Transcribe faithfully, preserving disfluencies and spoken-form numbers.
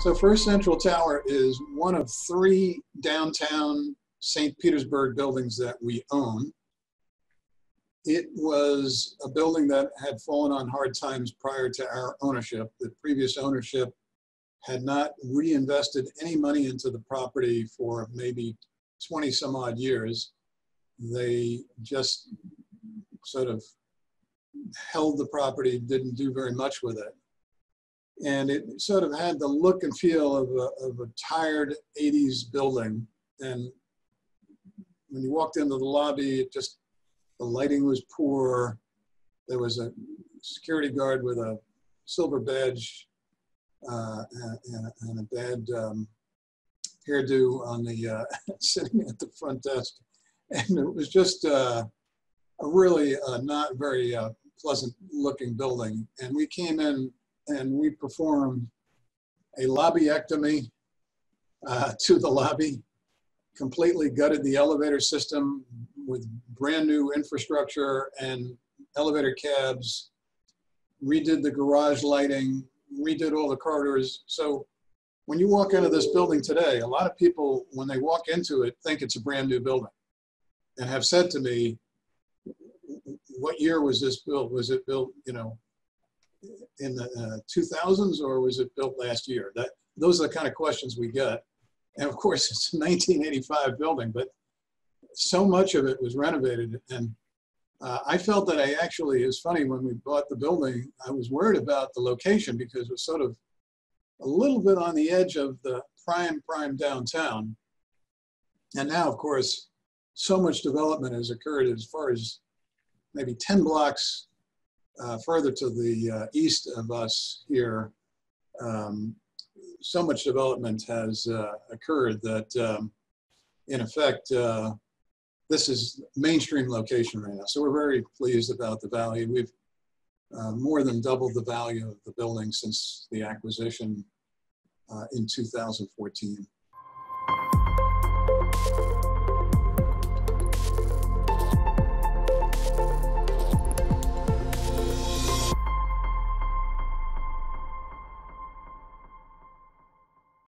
So First Central Tower is one of three downtown Saint Petersburg buildings that we own. It was a building that had fallen on hard times prior to our ownership. The previous ownership had not reinvested any money into the property for maybe twenty some odd years. They just sort of held the property, didn't do very much with it. And it sort of had the look and feel of a, of a tired eighties building. And when you walked into the lobby, it just, the lighting was poor. There was a security guard with a silver badge uh, and, and, a, and a bad um, hairdo on the, uh, sitting at the front desk. And it was just uh, a really uh, not very uh, pleasant looking building. And we came in and we performed a lobbyectomy uh, to the lobby, completely gutted the elevator system with brand new infrastructure and elevator cabs, redid the garage lighting, redid all the corridors. So when you walk into this building today, a lot of people, when they walk into it, think it's a brand new building and have said to me, what year was this built? Was it built, you know, in the uh, two thousands, or was it built last year? That, those are the kind of questions we get. And of course, it's a nineteen eighty-five building, but so much of it was renovated. And uh, I felt that I actually, it's funny, when we bought the building, I was worried about the location because it was sort of a little bit on the edge of the prime, prime downtown. And now, of course, so much development has occurred as far as maybe ten blocks Uh, further to the uh, east of us here, um, so much development has uh, occurred that, um, in effect, uh, this is mainstream location right now. So we're very pleased about the value. We've uh, more than doubled the value of the building since the acquisition uh, in two thousand fourteen.